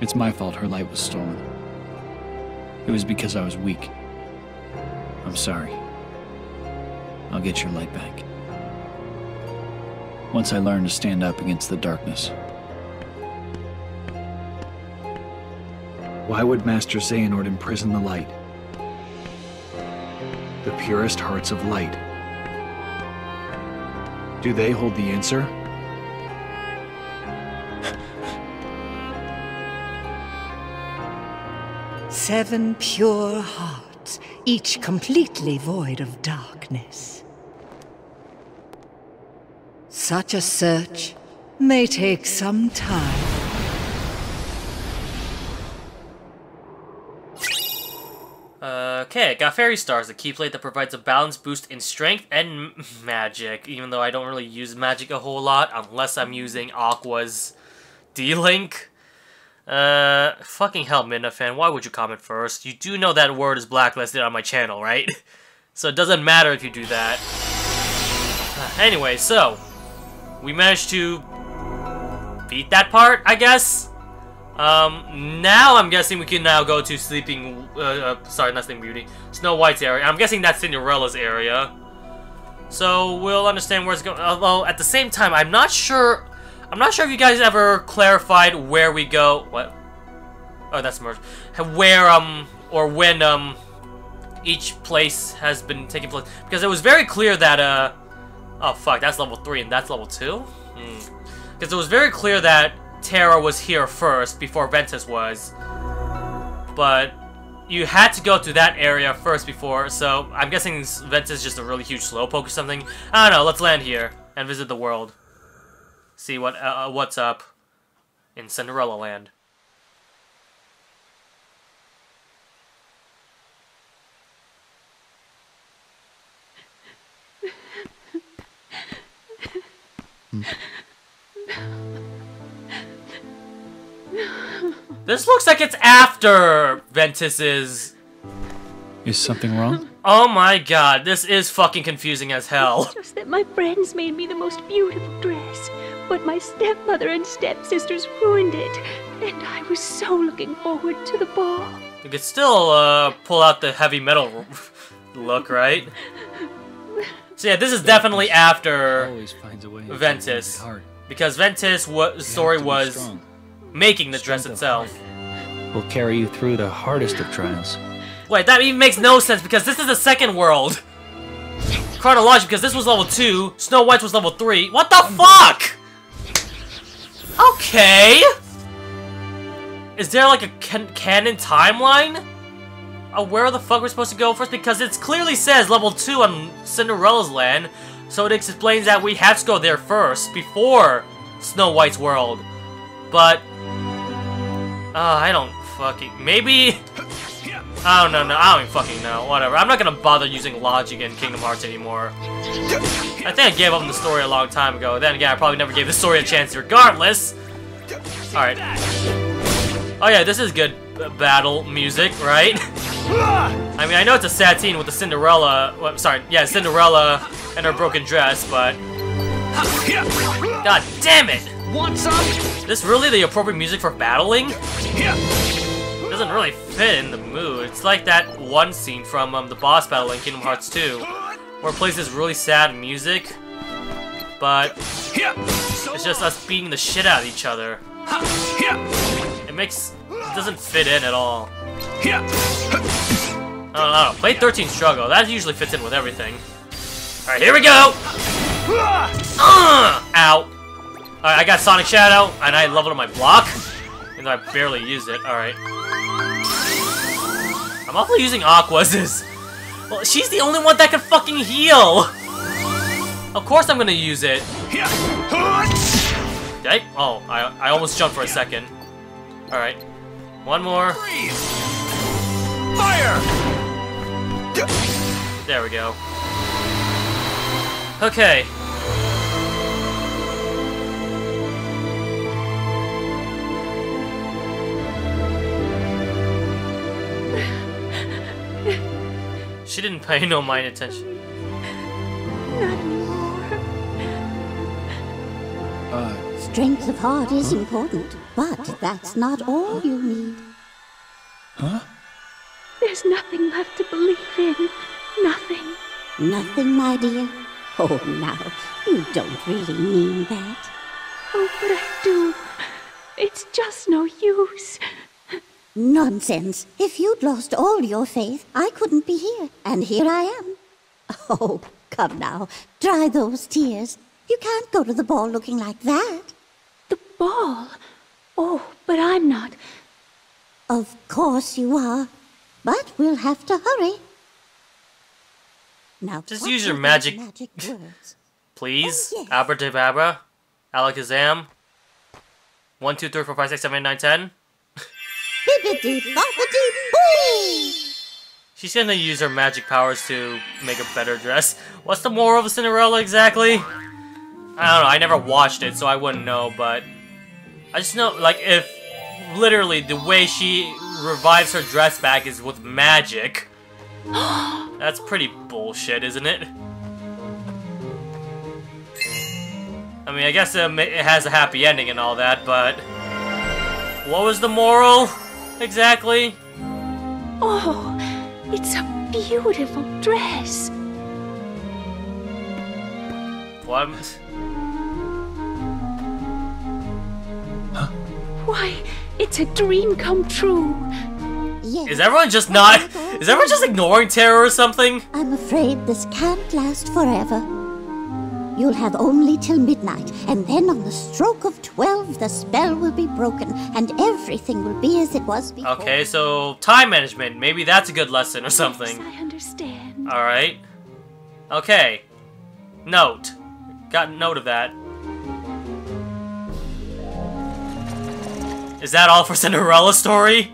It's my fault her light was stolen. It was because I was weak. I'm sorry. I'll get your light back. Once I learn to stand up against the darkness. Why would Master Xehanort imprison the light? The purest hearts of light. Do they hold the answer? Seven pure hearts, each completely void of darkness. Such a search may take some time. Okay, I got Fairy Stars, the Keyblade that provides a balance boost in strength and magic, even though I don't really use magic a whole lot, unless I'm using Aqua's D-Link. Fucking hell, Midnafan, why would you comment first? You do know that word is blacklisted on my channel, right? So it doesn't matter if you do that. Anyway, so, we managed to beat that part, I guess? Now I'm guessing we can now go to not Sleeping Beauty, Snow White's area. I'm guessing that's Cinderella's area. So we'll understand where it's going, although at the same time, I'm not sure if you guys ever clarified where we go, what? Oh, that's merged. Where, or when, each place has been taking place, because it was very clear that, oh fuck, that's level 3 and that's level 2? Because it was very clear that Terra was here first, before Ventus was. But you had to go to that area first before, so I'm guessing Ventus is just a really huge slowpoke or something. I don't know, let's land here and visit the world. See what's up in Cinderella Land. This looks like it's after Ventus's. Is something wrong? Oh my god, this is fucking confusing as hell. It's just that my friends made me the most beautiful dress, but my stepmother and stepsisters ruined it, and I was so looking forward to the ball. You could still pull out the heavy metal look, right? So yeah, this is definitely after Ventus, because Ventus' story was making the dress itself. Will carry you through the hardest of trials. Wait, that even makes no sense because this is the second world. Chronologically, because this was level 2, Snow White was level 3. What the fuck? Okay. Is there like a canon timeline? Where the fuck we're supposed to go first? Because it clearly says level 2 on Cinderella's land, so it explains that we have to go there first before Snow White's world. But I don't fucking... Maybe... I don't know, no, I don't even fucking know. Whatever. I'm not gonna bother using logic in Kingdom Hearts anymore. I think I gave up on the story a long time ago. Then again, I probably never gave the story a chance regardless. Alright. Oh yeah, this is good battle music, right? I mean, I know it's a sad scene with the Cinderella... Well, sorry, yeah, Cinderella and her broken dress, but... God damn it! Is this really the appropriate music for battling? It doesn't really fit in the mood. It's like that one scene from the boss battle in Kingdom Hearts 2, where it plays this really sad music, but it's just us beating the shit out of each other. It doesn't fit in at all. I don't know. Play 13 Struggle. That usually fits in with everything. Alright, here we go! Ow! Alright, I got Sonic Shadow, and I leveled up my block, and I barely used it. Alright. I'm awfully using Aqua's. Well, she's the only one that can fucking heal! Of course I'm gonna use it. Did I? Oh, I almost jumped for a second. Alright. One more. Fire! There we go. Okay. She didn't pay no mind attention. Not anymore. Strength of heart is important, but that's not all you need. Huh? There's nothing left to believe in. Nothing. Nothing, my dear? Oh, now, you don't really mean that. Oh, but I do. It's just no use. Nonsense. If you'd lost all your faith, I couldn't be here, and here I am. Oh, come now. Dry those tears. You can't go to the ball looking like that. The ball? Oh, but I'm not. Of course you are. But we'll have to hurry. Now, just use your magic words. Please? Oh, yes. Abracadabra? Alakazam? 1, 2, 3, 4, 5, 6, 7, 8, 9, 10? She's gonna use her magic powers to make a better dress. What's the moral of Cinderella exactly? I don't know, I never watched it, so I wouldn't know, but... I just know, like, if... Literally, the way she revives her dress back is with magic. That's pretty bullshit, isn't it? I mean, I guess it has a happy ending and all that, but... What was the moral, exactly? Oh, it's a beautiful dress. What? Huh? Why, it's a dream come true. Yes. Is everyone just ignoring Terra or something? I'm afraid this can't last forever. You'll have only till midnight, and then on the stroke of 12, the spell will be broken, and everything will be as it was before. Okay, so time management. Maybe that's a good lesson or something. Yes, I understand. All right. Okay. Note. Got note of that. Is that all for Cinderella's story?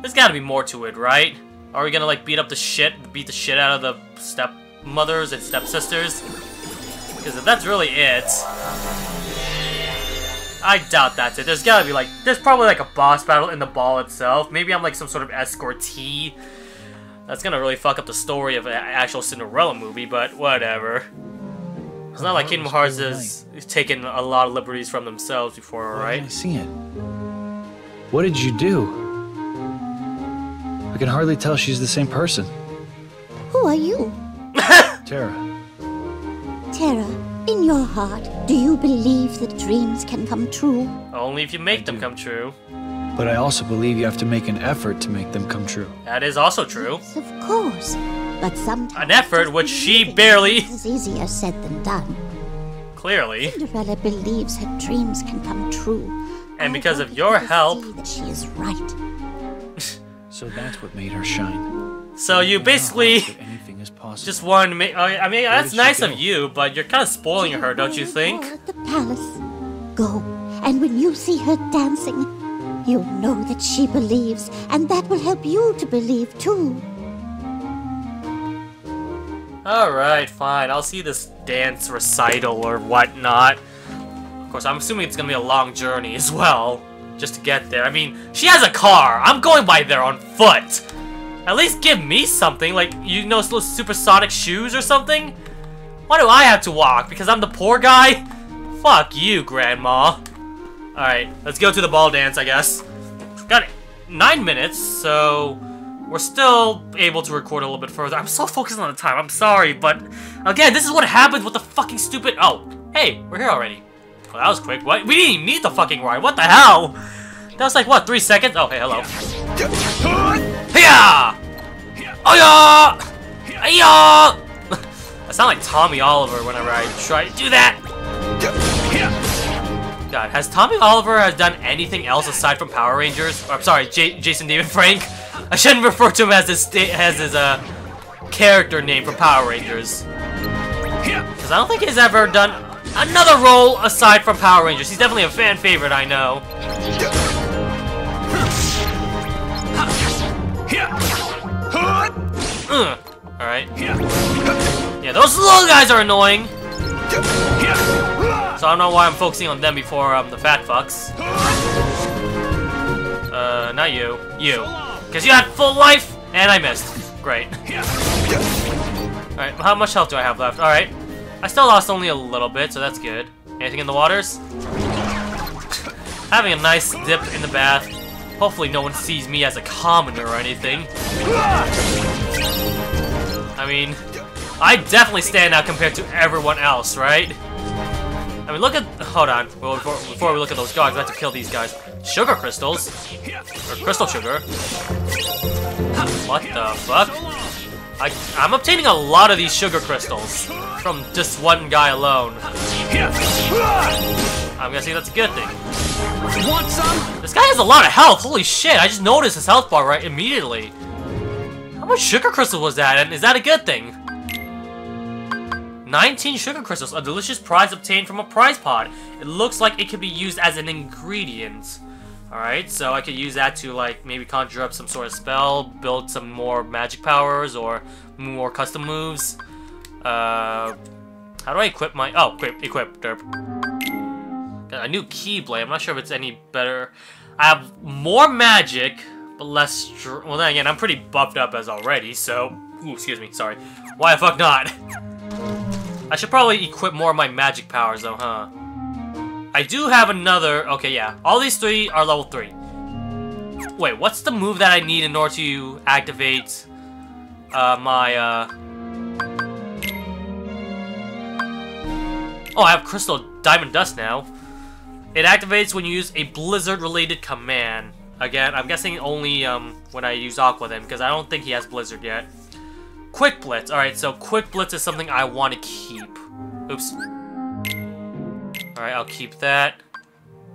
There's gotta be more to it, right? Are we gonna, like, beat the shit out of the stepmothers and stepsisters? Because if that's really it... I doubt that's it. There's gotta be, like... There's probably, like, a boss battle in the ball itself. Maybe I'm, like, some sort of escortee. That's gonna really fuck up the story of an actual Cinderella movie, but whatever. It's not like Kingdom Hearts has taken a lot of liberties from themselves before, right? I see it. What did you do? I can hardly tell she's the same person. Who are you? Terra. Terra, in your heart, do you believe that dreams can come true? Only if you make them come true. But I also believe you have to make an effort to make them come true. That is also true. Yes, of course. But sometimes an effort which she barely is easier said than done. Clearly. Cinderella believes her dreams can come true. And because of your help, that she is right. So that's what made her shine. So you basically just wanted to make I mean, that's nice of you, but you're kind of spoiling her, don't you think? At the palace. Go. And when you see her dancing, you'll know that she believes, and that will help you to believe, too. Alright, fine. I'll see this dance recital or whatnot. Of course, I'm assuming it's gonna be a long journey as well, just to get there. I mean, she has a car! I'm going by there on foot! At least give me something, like, you know, those supersonic shoes or something? Why do I have to walk? Because I'm the poor guy? Fuck you, Grandma. Alright, let's go to the ball dance, I guess. Got it. 9 minutes, so we're still able to record a little bit further. I'm so focused on the time, I'm sorry, but again, this is what happens with the fucking stupid... Oh, hey, we're here already. Well, that was quick. What? We didn't even need the fucking ride. What the hell? That was like, what, 3 seconds? Oh, hey, hello. Hiya! Oh, yeah! Hiya! I sound like Tommy Oliver whenever I try to do that. God, has Tommy Oliver done anything else aside from Power Rangers? Or, I'm sorry, Jason David Frank? I shouldn't refer to him as his character name for Power Rangers. Because I don't think he's ever done another role aside from Power Rangers. He's definitely a fan favorite, I know. Alright. Yeah, those little guys are annoying. So I don't know why I'm focusing on them before the fat fucks. Not you. You. Because you had full life, and I missed. Great. Alright, how much health do I have left? Alright. I still lost only a little bit, so that's good. Anything in the waters? Having a nice dip in the bath. Hopefully no one sees me as a commoner or anything. I mean, I definitely stand out compared to everyone else, right? I mean, look at... Hold on. Well, before we look at those guys, we have to kill these guys. Sugar crystals? Or crystal sugar? What the fuck? I'm obtaining a lot of these sugar crystals from just one guy alone. I'm guessing that's a good thing. Want some? This guy has a lot of health. Holy shit, I just noticed his health bar right immediately. How much sugar crystal was that, and is that a good thing? 19 sugar crystals, a delicious prize obtained from a prize pod. It looks like it could be used as an ingredient. Alright, so I could use that to, like, maybe conjure up some sort of spell, build some more magic powers, or more custom moves. How do I equip my... Oh, equip, derp. Got a new Keyblade, I'm not sure if it's any better. I have more magic, but less... Well, then again, I'm pretty buffed up as already, so... Ooh, excuse me, sorry. Why the fuck not? I should probably equip more of my magic powers, though, huh? I do have another... Okay, yeah. All these three are level 3. Wait, what's the move that I need in order to activate my... Oh, I have Crystal Diamond Dust now. It activates when you use a Blizzard-related command. Again, I'm guessing only when I use Aqua then, because I don't think he has Blizzard yet. Quick Blitz. Alright, so Quick Blitz is something I want to keep. Oops. Alright, I'll keep that.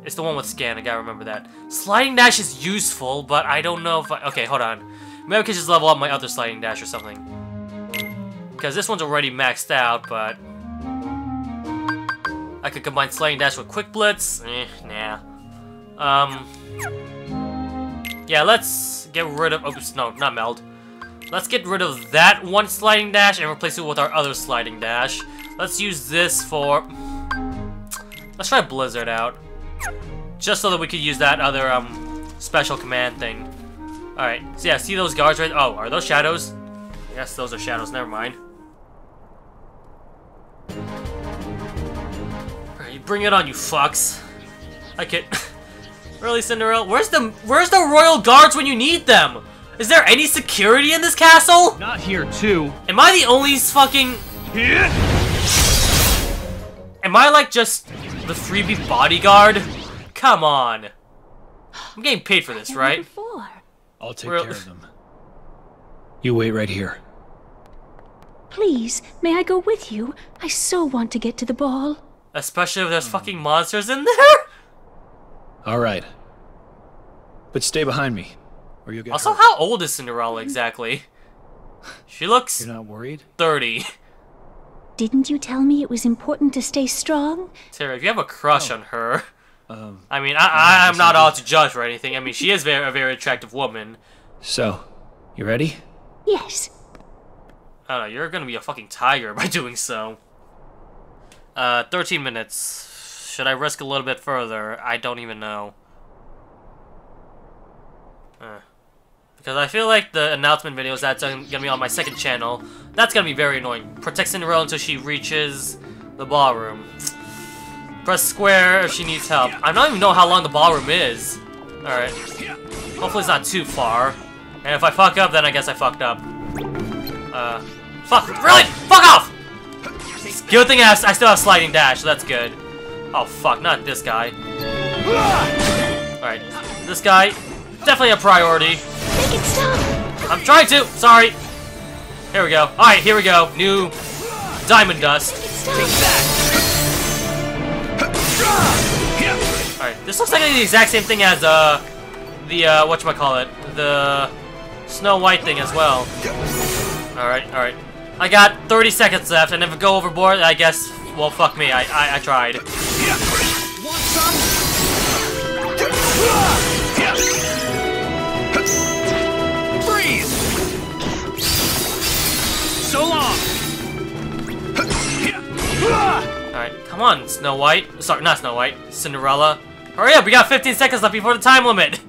It's the one with scan, I gotta remember that. Sliding Dash is useful, but I don't know if I... Okay, hold on. Maybe I could just level up my other Sliding Dash or something. Because this one's already maxed out, but... I could combine Sliding Dash with Quick Blitz. Nah. Yeah, let's get rid of... Oops, no, not meld. Let's get rid of that one Sliding Dash and replace it with our other Sliding Dash. Let's use this for... Let's try Blizzard out, just so that we could use that other special command thing. All right, so yeah, see those guards right? Oh, are those shadows? Yes, those are shadows. Never mind. All right, you bring it on, you fucks! I can't. Really, Cinderella? Where's the royal guards when you need them? Is there any security in this castle? Not here, too. Am I the only fucking? Am I like just? The freebie bodyguard? Come on. I'm getting paid for this, right? I'll take care of them. You wait right here. Please, may I go with you? I so want to get to the ball. Especially if there's fucking monsters in there? Alright. But stay behind me, or you'll get hurt. Also, how old is Cinderella exactly? She looks... You're not worried? 30. Didn't you tell me it was important to stay strong? Terra, if you have a crush on her... I mean, I'm not all to judge or anything. I mean, she is a very attractive woman. So, you ready? Yes. I don't know, you're gonna be a fucking tiger by doing so. 13 minutes. Should I risk a little bit further? I don't even know. Because I feel like the announcement videos that's going to be on my second channel, that's going to be very annoying. Protect Cinderella until she reaches the ballroom. Press square if she needs help. I don't even know how long the ballroom is. Alright. Hopefully it's not too far. And if I fuck up, then I guess I fucked up. Fuck! Really? Fuck off! It's a good thing I still have Sliding Dash, so that's good. Oh fuck, not this guy. Alright. This guy, definitely a priority. Make it stop. I'm trying to! Sorry! Here we go. Alright, here we go. New Diamond Dust. Alright, this looks like the exact same thing as the whatchamacallit, the Snow White thing as well. Alright, alright. I got 30 seconds left, and if I go overboard, I guess, well, fuck me, I tried. So long. Alright, come on, Snow White. Sorry, not Snow White. Cinderella. Hurry up, we got 15 seconds left before the time limit.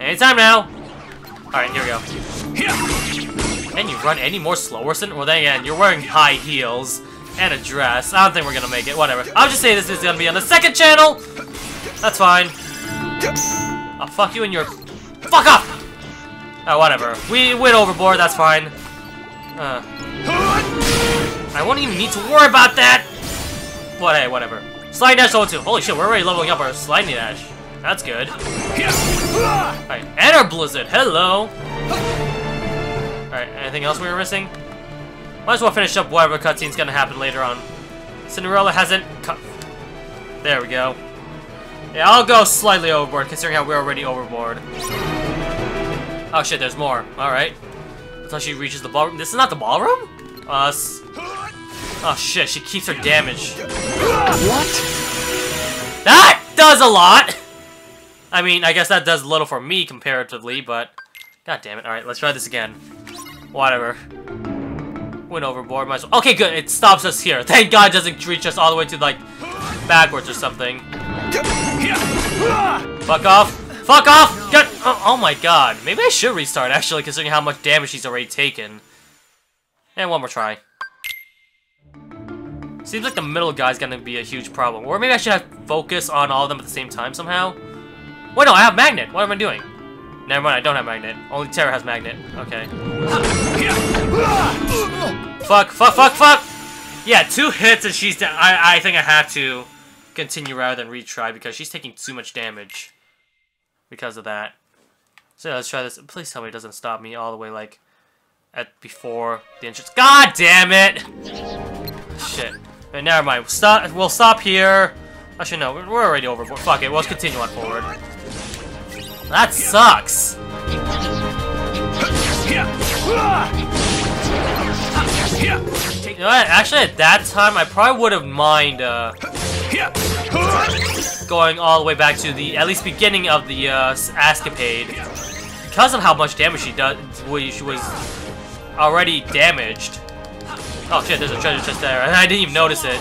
Any time now. Alright, here we go. Can you run any more slower, Cinderella? Well, then again, you're wearing high heels. and a dress. I don't think we're gonna make it. Whatever. I'll just say this is gonna be on the second channel. That's fine. I'll fuck you and your... Fuck up! Oh, whatever. We went overboard. That's fine. I won't even need to worry about that. But hey, whatever. Sliding Dash level 2. Holy shit, we're already leveling up our Sliding Dash. That's good. Alright, and our Blizzard. Hello. Alright, anything else we were missing? Might as well finish up whatever cutscene's gonna happen later on. Cinderella hasn't cut. There we go. Yeah, I'll go slightly overboard, considering how we're already overboard. Oh shit, there's more. Alright. Until she reaches the ballroom. This is not the ballroom? Oh shit, she keeps her damage. What? That does a lot! I mean, I guess that does little for me comparatively, but... God damn it. Alright, let's try this again. Whatever. Went overboard, might as well. Okay, good, it stops us here. Thank God it doesn't reach us all the way to, like, backwards or something. Fuck off! Fuck off! Get oh my god. Maybe I should restart, actually, considering how much damage she's already taken. And one more try. Seems like the middle guy's gonna be a huge problem. Or maybe I should have focus on all of them at the same time somehow. Wait, no, I have Magnet! What am I doing? Never mind, I don't have Magnet. Only Terra has Magnet. Okay. Fuck, fuck, fuck, fuck! Yeah, 2 hits and she's down. I think I have to continue rather than retry because she's taking too much damage because of that. So yeah, let's try this. Please tell me it doesn't stop me all the way, like, at before the entrance. God damn it! Shit. Right, never mind. We'll stop here. Actually, no, we're already overboard. Fuck it, let's continue on forward. That sucks! You know what? Actually, at that time, I probably wouldn't mind going all the way back to the, at least beginning of the escapade. Because of how much damage she was already damaged. Oh shit, there's a treasure chest there, and I didn't even notice it.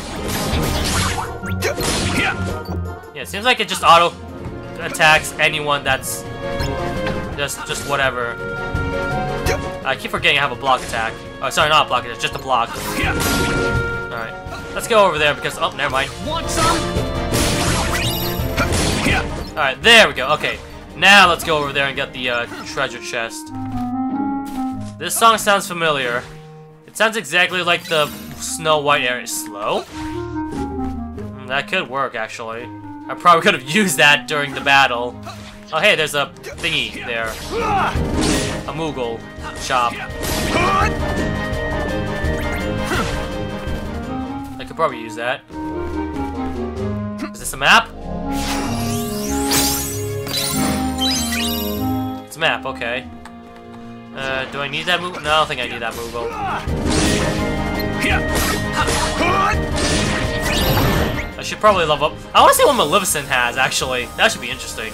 Yeah, it seems like it just auto attacks anyone that's just whatever. I keep forgetting I have a block attack. Oh, sorry, not a block attack, just a block. Alright, let's go over there because, oh, never mind. Alright, there we go, okay. Now let's go over there and get the treasure chest. This song sounds familiar. It sounds exactly like the Snow White area. Slow? That could work, actually. I probably could have used that during the battle. Oh, hey, there's a thingy there. A Moogle shop. I could probably use that. Is this a map? It's a map, okay. Do I need that Moogle? No, I don't think I need that Moogle. I should probably level up. I want to see what Maleficent has, actually. That should be interesting.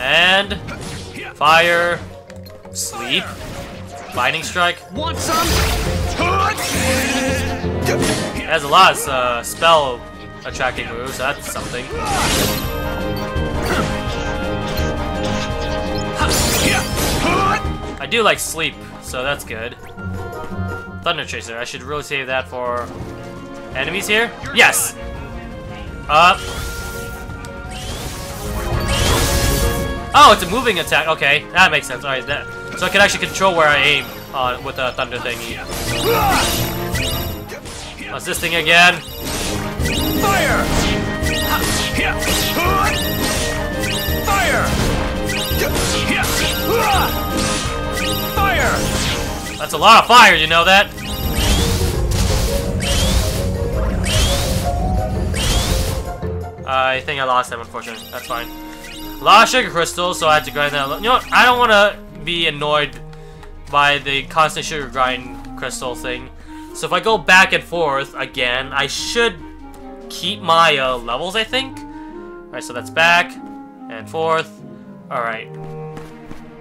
And... Fire... Sleep... Lightning Strike... It has a lot of spell attracting moves, so that's something. I do like sleep, so that's good. Thunder Chaser, I should really save that for... Enemies here? Yes! Up. Oh, it's a moving attack. Okay, that makes sense. Alright, that. So I can actually control where I aim with a thunder thingy. What's this thing again? Fire! Fire! Fire! That's a lot of fire, you know that? I think I lost them, unfortunately. That's fine. Lost sugar crystals, so I had to grind that. You know what? I don't want to be annoyed by the constant sugar grind crystal thing. So if I go back and forth again, I should keep my levels, I think. Alright, so that's back and forth. Alright.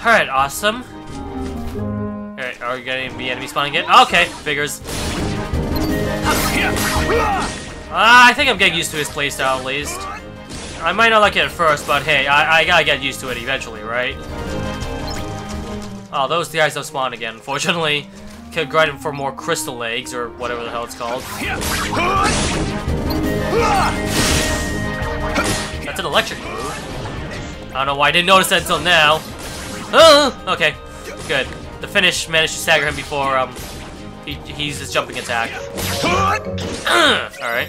Alright, awesome. Alright, are we getting the enemy spawning in? Okay, figures. I think I'm getting used to his playstyle at least. I might not like it at first, but hey, I gotta get used to it eventually, right? Oh, those guys don't spawn again, unfortunately. Could grind them for more crystal eggs, or whatever the hell it's called. That's an electric move. I don't know why I didn't notice that until now. Oh, okay, good. The finish managed to stagger him before he's his jumping attack. Alright.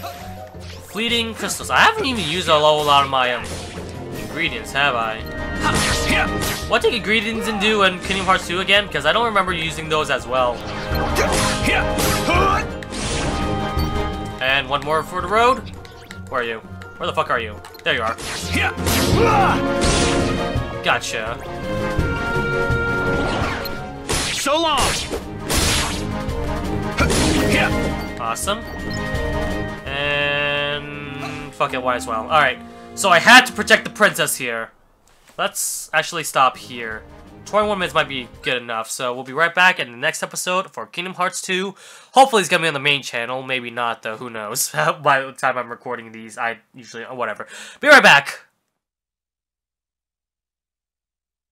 Fleeting crystals. I haven't even used a whole lot of my ingredients, have I? What did ingredients do in Kingdom Hearts 2 again? Because I don't remember using those as well. And one more for the road. Where are you? Where the fuck are you? There you are. Gotcha. So long! Awesome. And... fuck it, why as well. Alright. So I had to protect the princess here. Let's actually stop here. 21 minutes might be good enough, so we'll be right back in the next episode for Kingdom Hearts 2. Hopefully it's gonna be on the main channel, maybe not though, who knows. By the time I'm recording these, I usually, whatever. Be right back!